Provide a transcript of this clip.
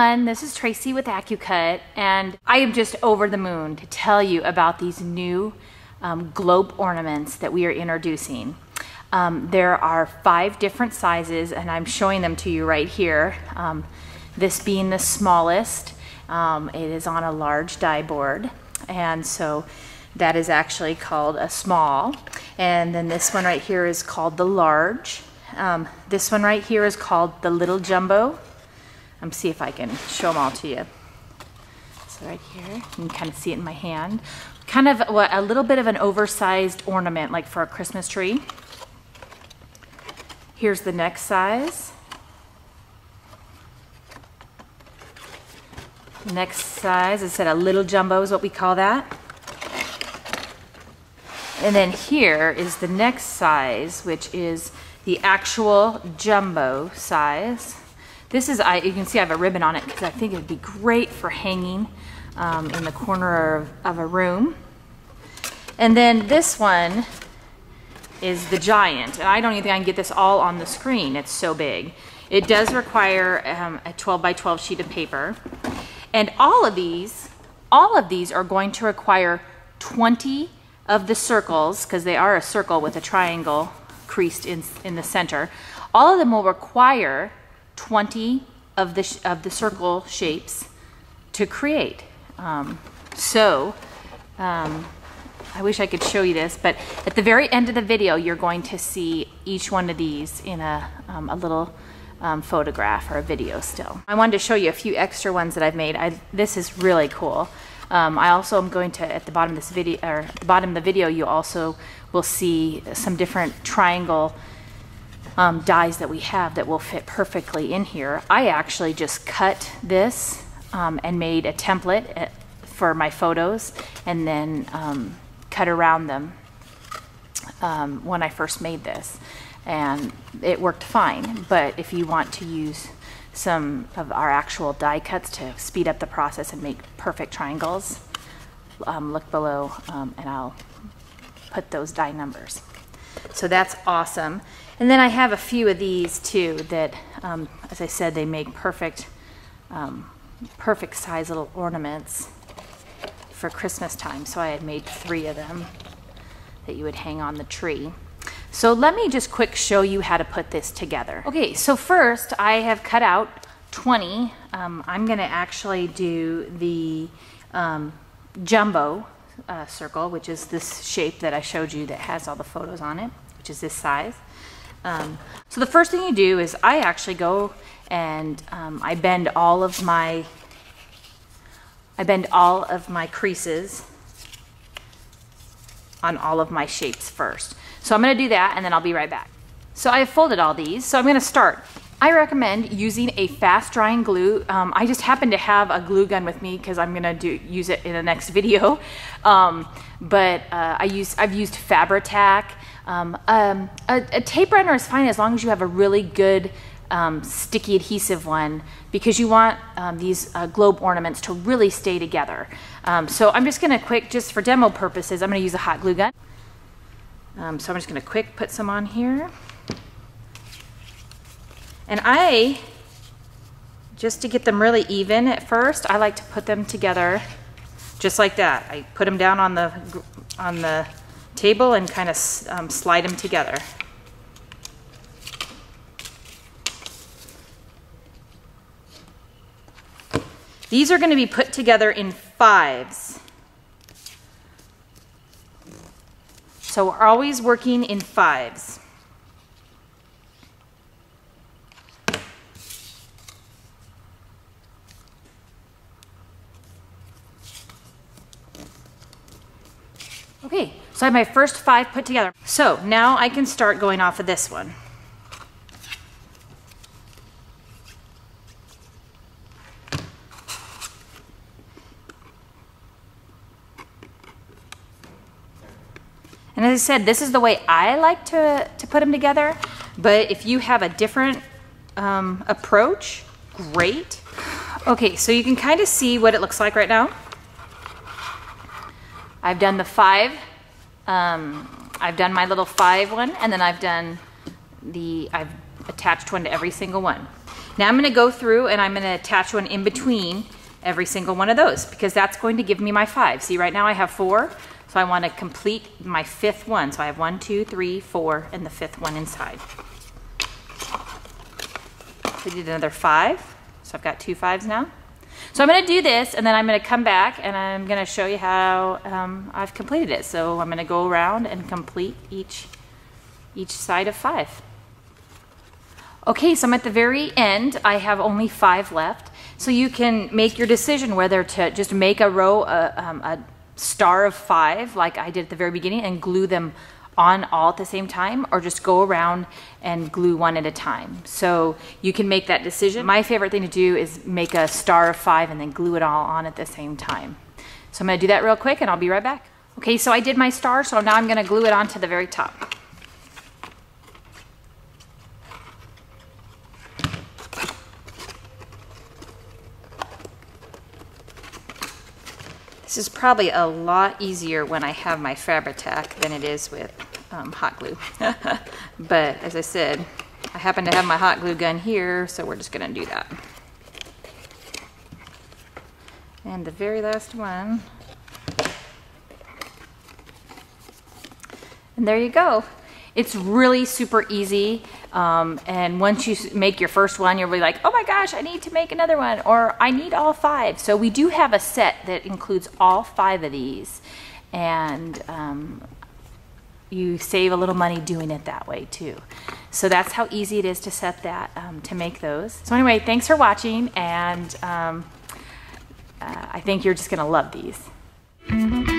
everyone, this is Tracy with AccuCut, and I am just over the moon to tell you about these new globe ornaments that we are introducing. There are 5 different sizes, and I'm showing them to you right here. This being the smallest, it is on a large die board, and so that is actually called a small. And then this one right here is called the large. This one right here is called the little jumbo. Let me see if I can show them all to you. So right here, you can kind of see it in my hand. Kind of a little bit of an oversized ornament, like for a Christmas tree. Here's the next size. Next size, it said a little jumbo is what we call that. And then here is the next size, which is the actual jumbo size. This is, you can see I have a ribbon on it because I think it would be great for hanging in the corner of a room. And then this one is the giant. And I don't even think I can get this all on the screen. It's so big. It does require a 12 by 12 sheet of paper. And all of these are going to require 20 of the circles, because they are a circle with a triangle creased in the center. All of them will require 20 of the circle shapes to create. I wish I could show you this, but at the very end of the video, you're going to see each one of these in a little photograph or a video still. I wanted to show you a few extra ones that I've made. This is really cool. I also am going to, at the bottom of this video, or at the bottom of the video, you also will see some different triangle dies that we have that will fit perfectly in here. I actually just cut this and made a template for my photos, and then cut around them when I first made this, and it worked fine. But if you want to use some of our actual die cuts to speed up the process and make perfect triangles, look below and I'll put those die numbers. So that's awesome. And then I have a few of these too that, as I said, they make perfect size little ornaments for Christmas time. So I had made 3 of them that you would hang on the tree. So let me just quick show you how to put this together. Okay, so first I have cut out 20. I'm gonna actually do the jumbo circle, which is this shape that I showed you that has all the photos on it, which is this size. So the first thing you do is I actually go and I bend all of my creases on all of my shapes first. So I'm going to do that, and then I'll be right back. So I have folded all these, so I'm going to start. I recommend using a fast drying glue. I just happen to have a glue gun with me because I'm going to use it in the next video. I've used Fabri-Tac. A tape runner is fine as long as you have a really good sticky adhesive one, because you want these globe ornaments to really stay together. So I'm just going to just for demo purposes, I'm going to use a hot glue gun. So I'm just going to quick put some on here. And just to get them really even at first, I like to put them together just like that. I put them down on the table and kind of slide them together. These are going to be put together in 5s. So we're always working in 5s. Okay, so I have my first 5 put together. So now I can start going off of this one. And as I said, this is the way I like to put them together, but if you have a different approach, great. Okay, so you can kind of see what it looks like right now. I've done the 5. I've done my little 5 one, and then I've attached one to every single one. Now I'm gonna go through and I'm gonna attach one in between every single one of those, because that's going to give me my five. See, right now I have four, so I wanna complete my fifth one. So I have 1, 2, 3, 4, and the fifth one inside. So I did another five, so I've got 2 5s now. So I'm gonna do this, and then I'm gonna come back and I'm gonna show you how I've completed it. So I'm gonna go around and complete each side of five. Okay, so I'm at the very end. I have only 5 left. So you can make your decision whether to just make a row, a star of 5, like I did at the very beginning, and glue them on all at the same time, or just go around and glue one at a time. So you can make that decision. My favorite thing to do is make a star of 5 and then glue it all on at the same time. So I'm gonna do that real quick and I'll be right back. Okay, so I did my star, so now I'm gonna glue it onto the very top. This is probably a lot easier when I have my Fabri-Tac than it is with hot glue. But as I said, I happen to have my hot glue gun here, so we're just gonna do that. And the very last one. And there you go. It's really super easy, and once you make your first one, you'll be like, oh my gosh, I need to make another one, or I need all 5. So we do have a set that includes all 5 of these, and you save a little money doing it that way too. So that's how easy it is to set that, to make those. So anyway, thanks for watching, and I think you're just gonna love these.